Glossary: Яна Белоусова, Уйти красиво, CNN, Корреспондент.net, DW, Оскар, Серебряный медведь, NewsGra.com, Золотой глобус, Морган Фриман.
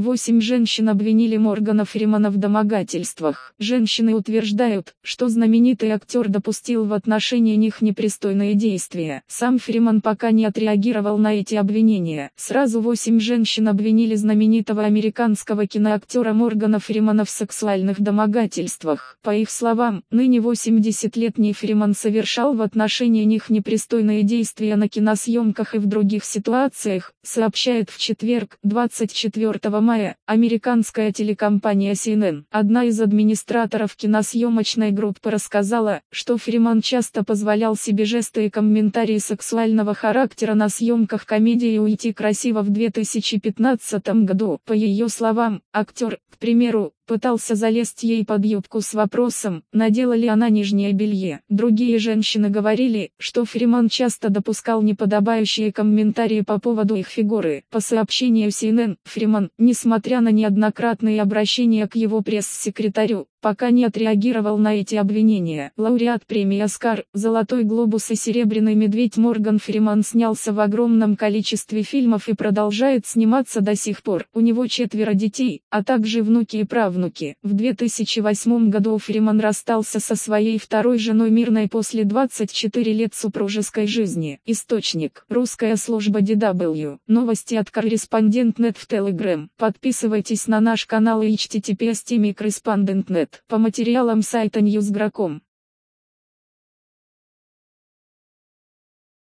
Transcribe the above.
8 женщин обвинили Моргана Фримана в домогательствах. Женщины утверждают, что знаменитый актер допустил в отношении них непристойные действия. Сам Фриман пока не отреагировал на эти обвинения. Сразу 8 женщин обвинили знаменитого американского киноактера Моргана Фримана в сексуальных домогательствах. По их словам, ныне 80-летний Фриман совершал в отношении них непристойные действия на киносъемках и в других ситуациях, сообщает в четверг, 24 мая, американская телекомпания CNN. Одна из администраторов киносъемочной группы рассказала, что Фриман часто позволял себе жесты и комментарии сексуального характера на съемках комедии «Уйти красиво» в 2015 году. По ее словам, актер, к примеру, пытался залезть ей под юбку с вопросом, надела ли она нижнее белье. Другие женщины говорили, что Фриман часто допускал неподобающие комментарии по поводу их фигуры. По сообщению CNN, Фриман, несмотря на неоднократные обращения к его пресс-секретарю, пока не отреагировал на эти обвинения. Лауреат премии «Оскар», «Золотой глобус» и «Серебряный медведь» Морган Фриман снялся в огромном количестве фильмов и продолжает сниматься до сих пор. У него 4 детей, а также внуки и правнуки. В 2008 году Фриман расстался со своей второй женой Мирной после 24 лет супружеской жизни. Источник: русская служба DW. Новости от Корреспондент.net в Telegram. Подписывайтесь на наш канал и https://Корреспондент.net. По материалам сайта NewsGra.com.